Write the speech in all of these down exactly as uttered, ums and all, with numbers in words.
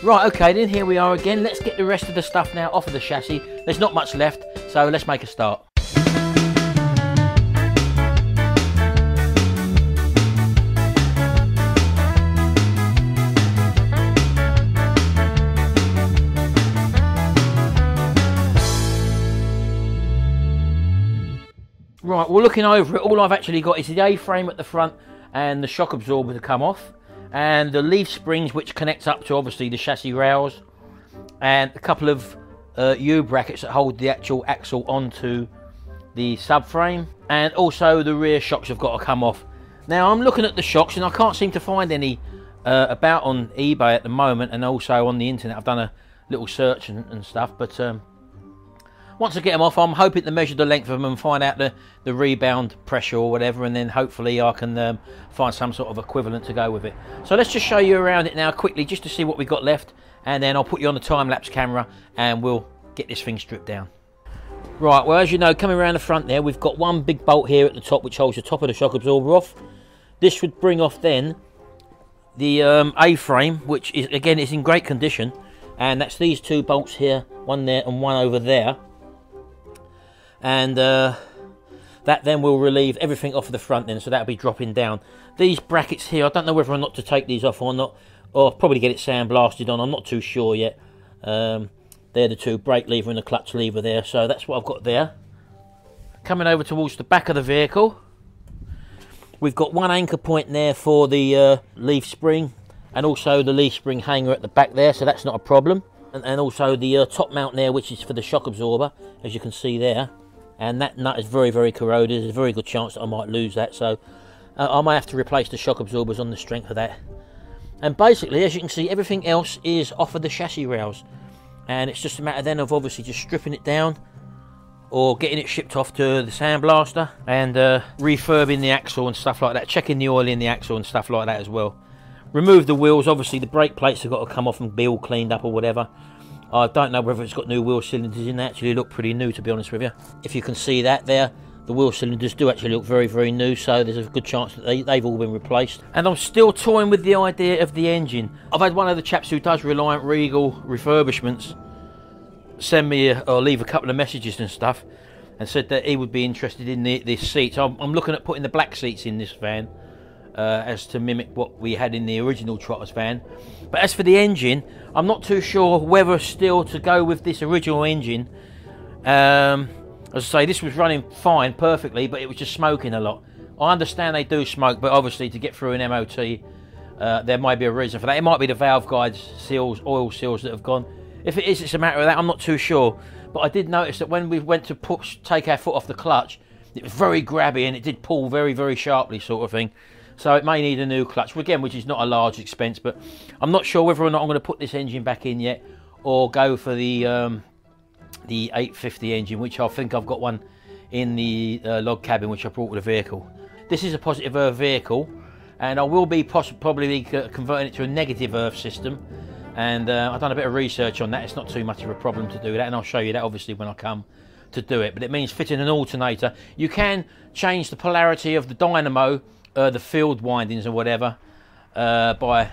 Right, okay then, here we are again. Let's get the rest of the stuff now off of the chassis. There's not much left, so let's make a start. Right, well, looking over it, all I've actually got is the A-frame at the front and the shock absorber to come off, and the leaf springs which connects up to obviously the chassis rails, and a couple of uh, U-brackets that hold the actual axle onto the subframe, and also the rear shocks have got to come off. Now I'm looking at the shocks and I can't seem to find any uh, about on eBay at the moment, and also on the internet I've done a little search and, and stuff, but um, once I get them off I'm hoping to measure the length of them and find out the, the rebound pressure or whatever, and then hopefully I can um, find some sort of equivalent to go with it. So let's just show you around it now quickly just to see what we've got left, and then I'll put you on the time-lapse camera and we'll get this thing stripped down. Right, well, as you know, coming around the front there, we've got one big bolt here at the top which holds the top of the shock absorber off. This would bring off then the um, A-frame, which is again is in great condition, and that's these two bolts here, one there and one over there. And uh, that then will relieve everything off of the front then, so that'll be dropping down. These brackets here, I don't know whether or not to take these off or not, or probably get it sandblasted on, I'm not too sure yet. Um, they're the two brake lever and the clutch lever there, so that's what I've got there. Coming over towards the back of the vehicle, we've got one anchor point there for the uh, leaf spring, and also the leaf spring hanger at the back there, so that's not a problem. And, and also the uh, top mount there, which is for the shock absorber, as you can see there. And that nut is very, very corroded. There's a very good chance that I might lose that, so uh, I might have to replace the shock absorbers on the strength of that. And basically, as you can see, everything else is off of the chassis rails, and it's just a matter then of obviously just stripping it down or getting it shipped off to the sandblaster and uh, refurbing the axle and stuff like that, checking the oil in the axle and stuff like that as well. Remove the wheels, obviously the brake plates have got to come off and be all cleaned up or whatever. I don't know whether it's got new wheel cylinders in. They actually look pretty new, to be honest with you. If you can see that there, the wheel cylinders do actually look very, very new, so there's a good chance that they, they've all been replaced. And I'm still toying with the idea of the engine. I've had one of the chaps who does Reliant Regal refurbishments send me a, or leave a couple of messages and stuff, and said that he would be interested in the, the seats. I'm, I'm looking at putting the black seats in this van, Uh, as to mimic what we had in the original Trotters van. But as for the engine, I'm not too sure whether still to go with this original engine. Um, as I say, this was running fine, perfectly, but it was just smoking a lot. I understand they do smoke, but obviously to get through an M O T, uh, there might be a reason for that. It might be the valve guides, seals, oil seals that have gone. If it is, it's a matter of that, I'm not too sure. But I did notice that when we went to push, take our foot off the clutch, it was very grabby and it did pull very, very sharply sort of thing. So it may need a new clutch, again, which is not a large expense, but I'm not sure whether or not I'm going to put this engine back in yet or go for the um, the eight fifty engine, which I think I've got one in the uh, log cabin, which I brought with the vehicle. This is a positive earth vehicle, and I will be probably converting it to a negative earth system, and uh, I've done a bit of research on that. It's not too much of a problem to do that, and I'll show you that obviously when I come to do it, but it means fitting an alternator. You can change the polarity of the dynamo, Uh, the field windings or whatever, uh, by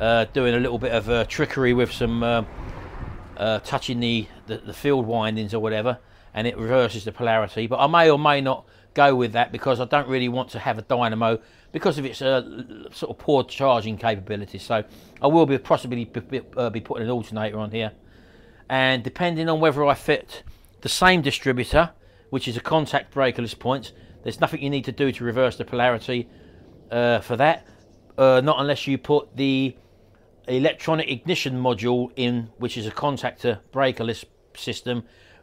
uh, doing a little bit of uh, trickery with some uh, uh, touching the, the, the field windings or whatever, and it reverses the polarity. But I may or may not go with that because I don't really want to have a dynamo because of its uh, sort of poor charging capability. So I will be possibly be, uh, be putting an alternator on here, and depending on whether I fit the same distributor, which is a contact breakerless point. There's nothing you need to do to reverse the polarity uh, for that, uh, not unless you put the electronic ignition module in, which is a contactor breakerless system.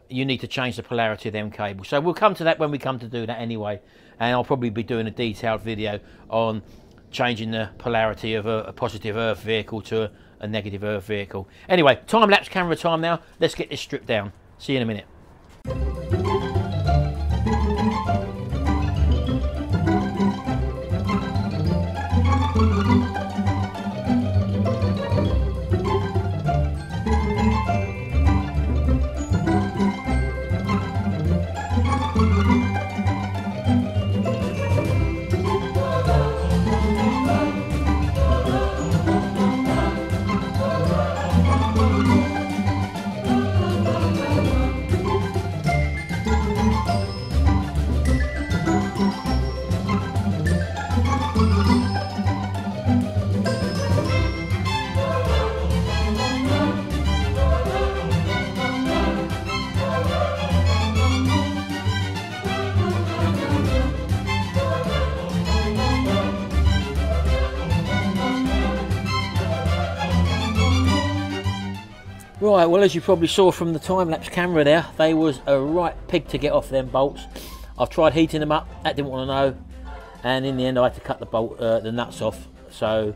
You need to change the polarity of them cables. So we'll come to that when we come to do that anyway, and I'll probably be doing a detailed video on changing the polarity of a, a positive earth vehicle to a, a negative earth vehicle. Anyway, time-lapse camera time now. Let's get this stripped down. See you in a minute. Right, well, as you probably saw from the time-lapse camera there, they was a right pig to get off them bolts. I've tried heating them up, that didn't want to know, and in the end I had to cut the bolt, uh, the nuts off, so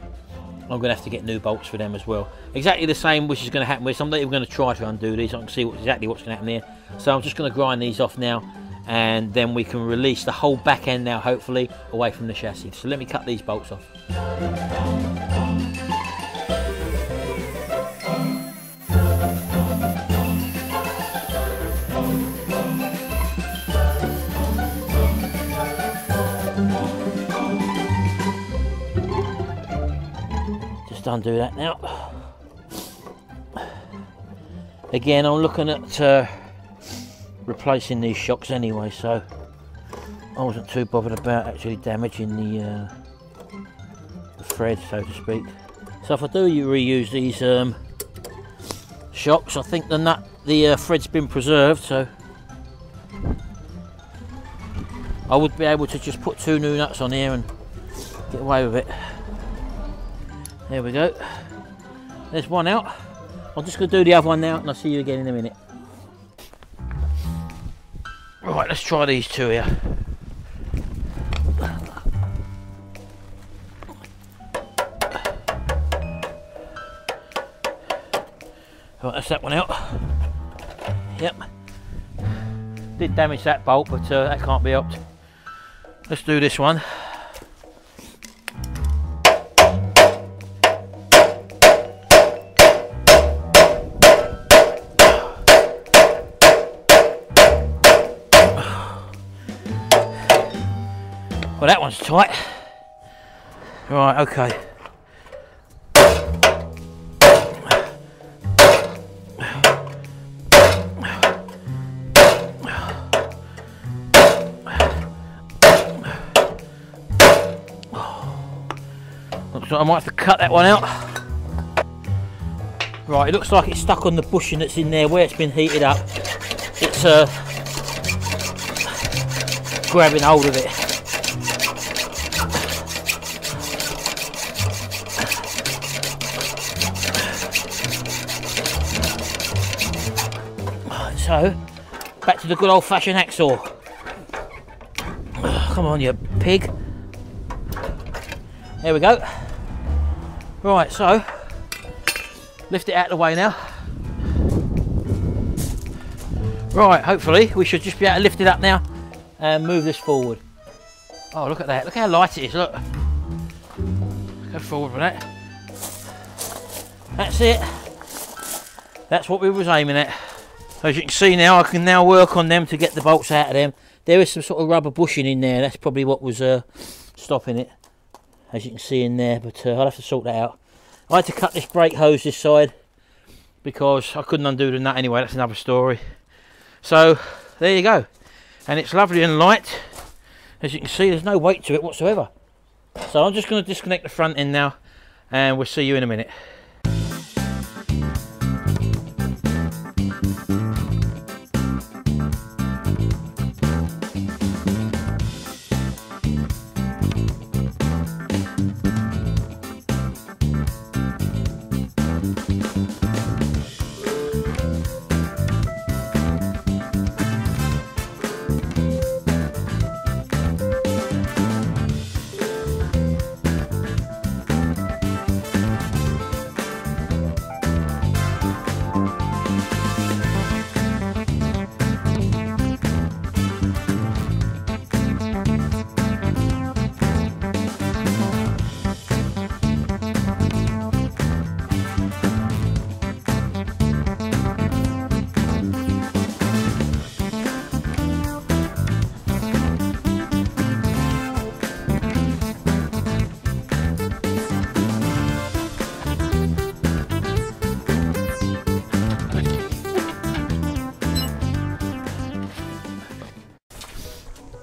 I'm going to have to get new bolts for them as well. Exactly the same, which is going to happen with some. I'm not even going to try to undo these. I can see what, exactly what's going to happen there. So I'm just going to grind these off now, and then we can release the whole back end now, hopefully, away from the chassis. So let me cut these bolts off. Undo that now. Again, I'm looking at uh, replacing these shocks anyway, so I wasn't too bothered about actually damaging the, uh, the thread, so to speak. So if I do you reuse these um, shocks, I think the nut, the uh, thread's been preserved, so I would be able to just put two new nuts on here and get away with it. There we go, there's one out. I'm just going to do the other one now and I'll see you again in a minute. Right, let's try these two here. Right, that's that one out. Yep, did damage that bolt, but uh, that can't be helped. Let's do this one. Well, that one's tight. Right, okay. Looks like I might have to cut that one out. Right, it looks like it's stuck on the bushing that's in there where it's been heated up. It's uh, grabbing hold of it. So, back to the good old-fashioned hacksaw. Come on, you pig. There we go. Right, so, lift it out of the way now. Right, hopefully, we should just be able to lift it up now and move this forward. Oh, look at that. Look how light it is, look. Go forward with that. That's it. That's what we was aiming at. As you can see now, I can now work on them to get the bolts out of them. There is some sort of rubber bushing in there. That's probably what was uh, stopping it, as you can see in there. But uh, I'll have to sort that out. I had to cut this brake hose this side because I couldn't undo the nut anyway. That's another story. So there you go. And it's lovely and light. As you can see, there's no weight to it whatsoever. So I'm just going to disconnect the front end now, and we'll see you in a minute.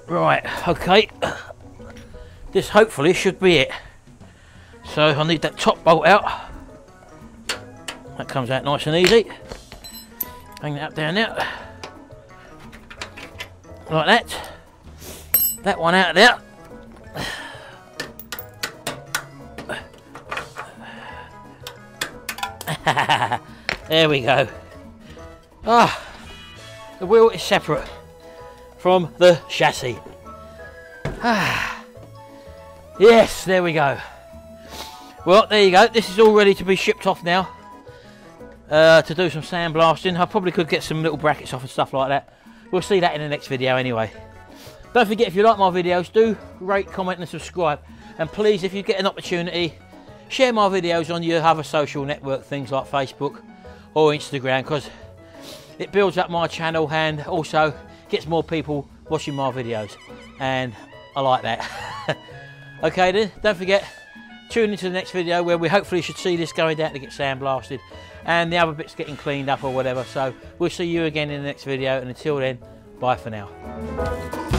Right, okay, this hopefully should be it. So I need that top bolt out. That comes out nice and easy. Hang that up down there. Like that. That one out there. There we go. Ah, the wheel is separate from the chassis. Ah, yes, there we go. Well, there you go. This is all ready to be shipped off now uh, to do some sandblasting. I probably could get some little brackets off and stuff like that. We'll see that in the next video anyway. Don't forget, if you like my videos, do rate, comment and subscribe. And please, if you get an opportunity, share my videos on your other social network things like Facebook or Instagram, because it builds up my channel and also gets more people watching my videos. And I like that. Okay then, don't forget, tune into the next video where we hopefully should see this going down to get sandblasted and the other bits getting cleaned up or whatever. So we'll see you again in the next video, and until then, bye for now.